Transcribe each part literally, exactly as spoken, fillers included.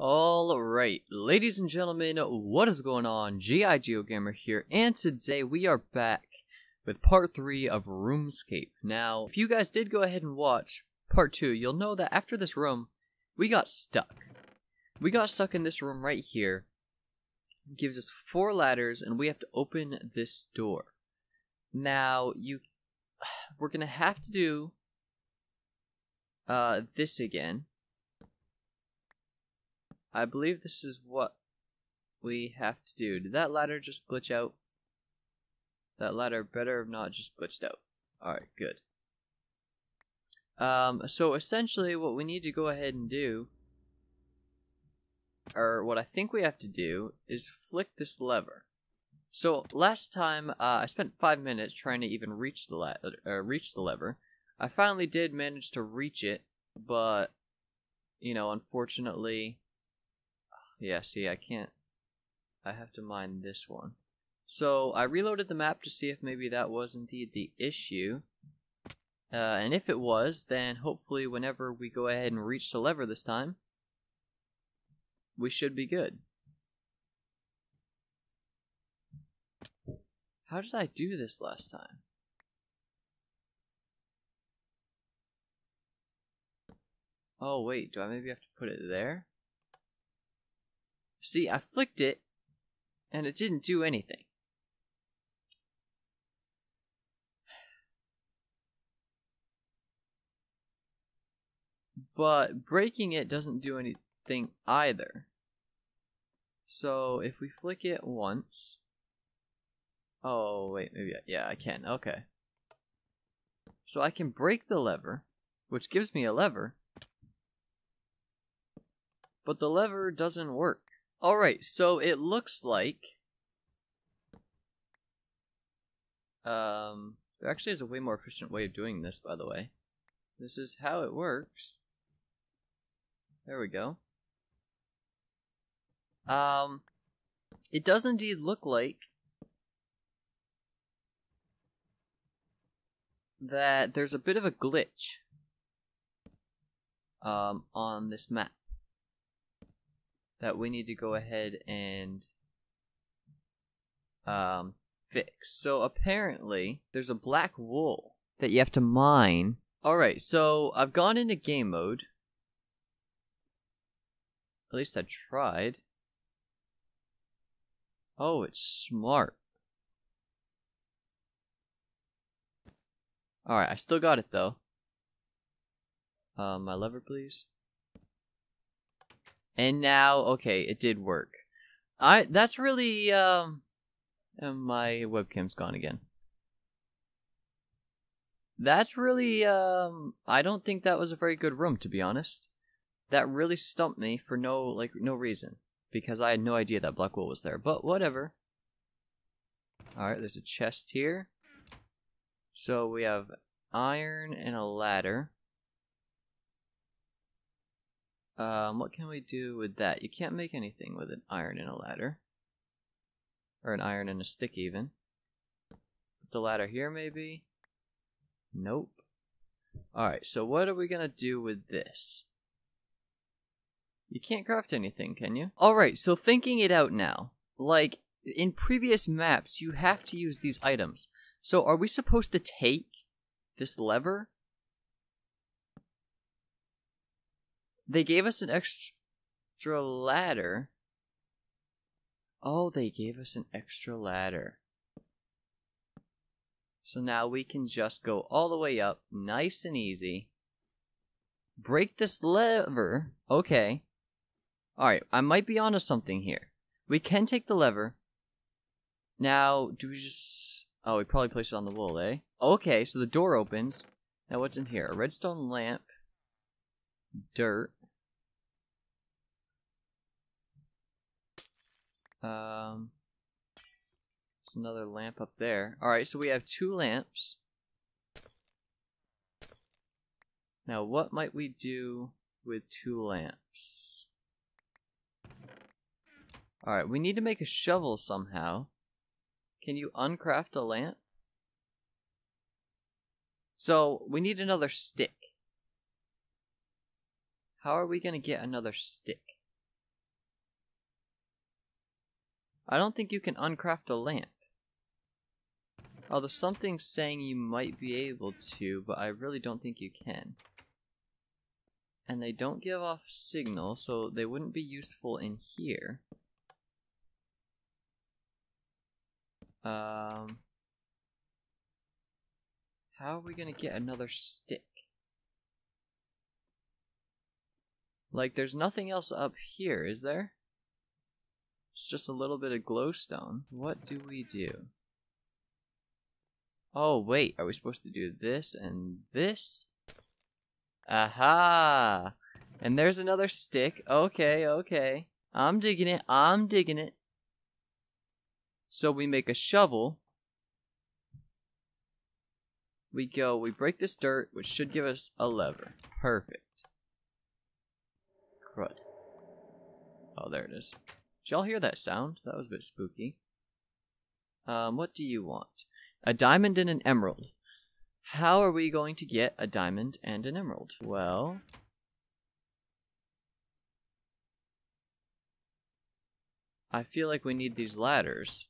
Alright, ladies and gentlemen, what is going on? G I GeoGamer here, and today we are back with part three of Roomscape. Now, if you guys did go ahead and watch part two, you'll know that after this room, we got stuck. We got stuck in this room right here. It gives us four ladders, and we have to open this door. Now, you, we're going to have to do uh, this again. I believe this is what we have to do. Did that ladder just glitch out? That ladder better have not just glitched out. Alright, good. Um, so essentially what we need to go ahead and do, or what I think we have to do, is flick this lever. So last time uh, I spent five minutes trying to even reach the, la uh, reach the lever. I finally did manage to reach it, but, you know, unfortunately... Yeah, see, I can't. I have to mine this one. So I reloaded the map to see if maybe that was indeed the issue. Uh, and if it was, then hopefully whenever we go ahead and reach the lever this time, we should be good. How did I do this last time? Oh, wait, do I maybe have to put it there? See, I flicked it, and it didn't do anything. But breaking it doesn't do anything either. So, if we flick it once... Oh, wait, maybe... I, yeah, I can. Okay. So I can break the lever, which gives me a lever. But the lever doesn't work. Alright, so it looks like um, there actually is a way more efficient way of doing this, by the way. This is how it works. There we go. Um, it does indeed look like that there's a bit of a glitch um, on this map that we need to go ahead and um, fix. So apparently, there's a black wool that you have to mine. Alright, so I've gone into game mode. At least I tried. Oh, it's smart. Alright, I still got it though. Uh, my lever, please. And now, okay, it did work. I that's really um and my webcam's gone again. That's really um I don't think that was a very good room, to be honest. That really stumped me for no like no reason, because I had no idea that black wool was there. But whatever. All right, there's a chest here. So we have iron and a ladder. Um, what can we do with that? You can't make anything with an iron and a ladder. Or an iron and a stick, even. Put the ladder here, maybe? Nope. Alright, so what are we gonna do with this? You can't craft anything, can you? Alright, so thinking it out now. Like, in previous maps, you have to use these items. So are we supposed to take this lever? They gave us an extra ladder. Oh, they gave us an extra ladder. So now we can just go all the way up, nice and easy. Break this lever. Okay. Alright, I might be onto something here. We can take the lever. Now, do we just... Oh, we probably place it on the wool, eh? Okay, so the door opens. Now what's in here? A redstone lamp. Dirt. Um, there's another lamp up there. Alright, so we have two lamps. Now, what might we do with two lamps? Alright, we need to make a shovel somehow. Can you uncraft a lamp? So, we need another stick. How are we going to get another stick? I don't think you can uncraft a lamp. Although something's saying you might be able to, but I really don't think you can. And they don't give off signal, so they wouldn't be useful in here. Um, how are we gonna get another stick? Like, there's nothing else up here, is there? It's just a little bit of glowstone. What do we do? Oh, wait, are we supposed to do this and this? Aha! And there's another stick. Okay, okay. I'm digging it, I'm digging it. So we make a shovel. We go, we break this dirt, which should give us a lever. Perfect. Crud. Oh, there it is. Did y'all hear that sound? That was a bit spooky. Um, what do you want? A diamond and an emerald. How are we going to get a diamond and an emerald? Well, I feel like we need these ladders,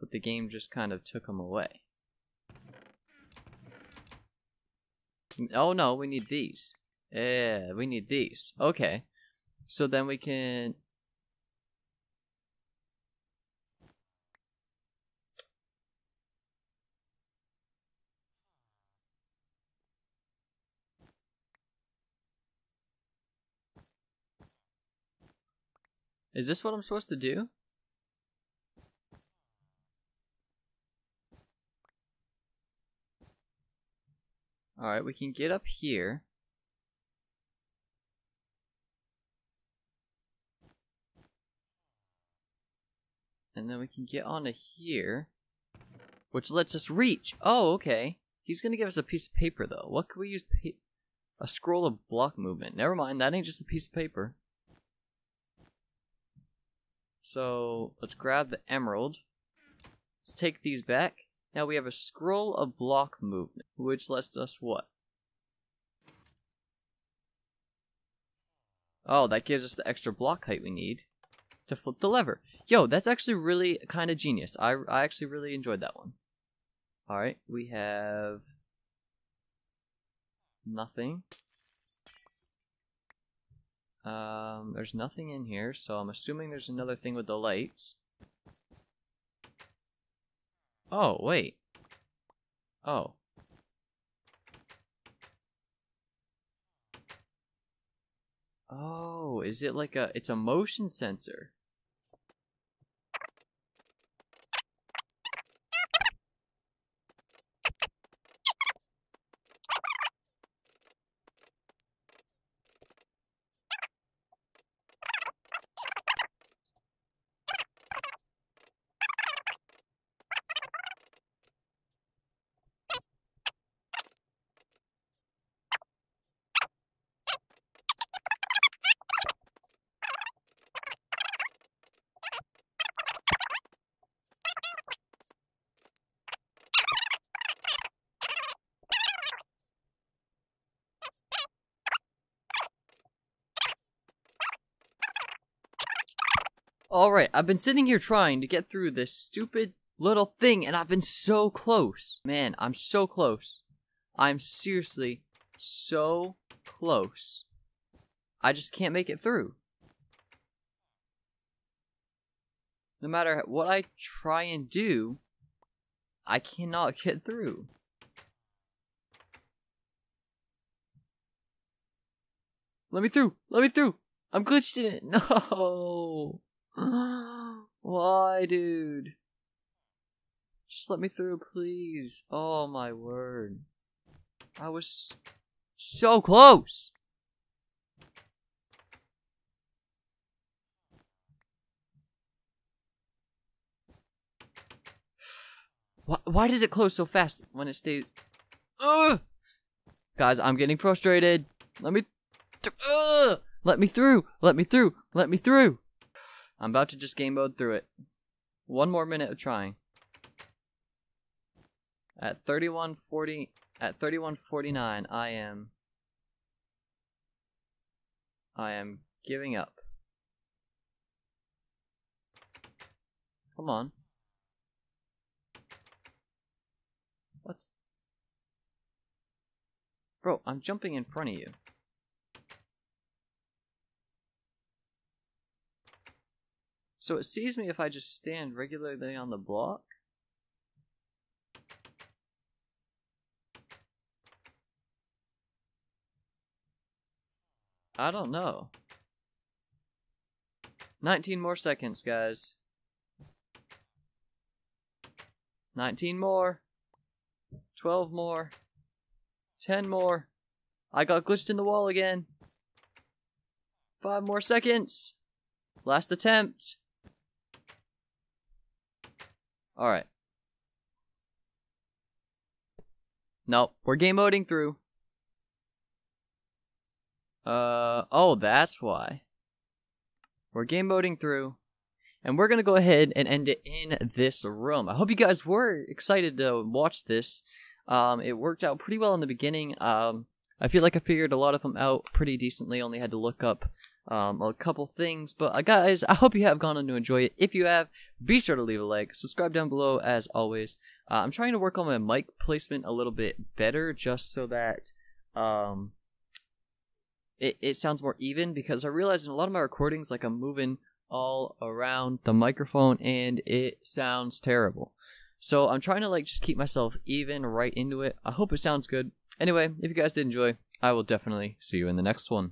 but the game just kind of took them away. Oh no, we need these. Yeah, we need these. Okay, so then we can... Is this what I'm supposed to do? Alright, we can get up here. And then we can get onto here, which lets us reach. Oh, okay. He's gonna give us a piece of paper, though. What could we use? Pa- a scroll of block movement. Never mind, that ain't just a piece of paper. So, let's grab the emerald. Let's take these back. Now we have a scroll of block movement, which lets us what? Oh, that gives us the extra block height we need to flip the lever. Yo, that's actually really kind of genius. I, I actually really enjoyed that one. Alright, we have... nothing. Um, there's nothing in here, so I'm assuming there's another thing with the lights. Oh, wait. Oh. Oh, is it like a... it's a motion sensor. Alright, I've been sitting here trying to get through this stupid little thing, and I've been so close. Man, I'm so close. I'm seriously so close. I just can't make it through. No matter what I try and do, I cannot get through. Let me through! Let me through! I'm glitched in it! No! Why, dude? Just let me through, please. Oh, my word. I was so close! Why, why does it close so fast when it stays... Ugh! Guys, I'm getting frustrated. Let me... Ugh! Let me through! Let me through! Let me through! I'm about to just game mode through it. One more minute of trying. At thirty-one forty, at thirty-one forty-nine, I am, I am giving up. Come on. What? Bro, I'm jumping in front of you. So it sees me if I just stand regularly on the block? I don't know. nineteen more seconds, guys. nineteen more. twelve more. ten more. I got glitched in the wall again. five more seconds. Last attempt. Alright. Nope. We're game moding through. Uh, oh, that's why. We're game moding through. And we're going to go ahead and end it in this room. I hope you guys were excited to watch this. Um, it worked out pretty well in the beginning. Um, I feel like I figured a lot of them out pretty decently. Only had to look up um, a couple things. But uh, guys, I hope you have gone on to enjoy it. If you have, be sure to leave a like. Subscribe down below as always. Uh, I'm trying to work on my mic placement a little bit better just so that... Um, It, it sounds more even, because I realize in a lot of my recordings, like, I'm moving all around the microphone and it sounds terrible. So I'm trying to, like, just keep myself even right into it. I hope it sounds good. Anyway, if you guys did enjoy, I will definitely see you in the next one.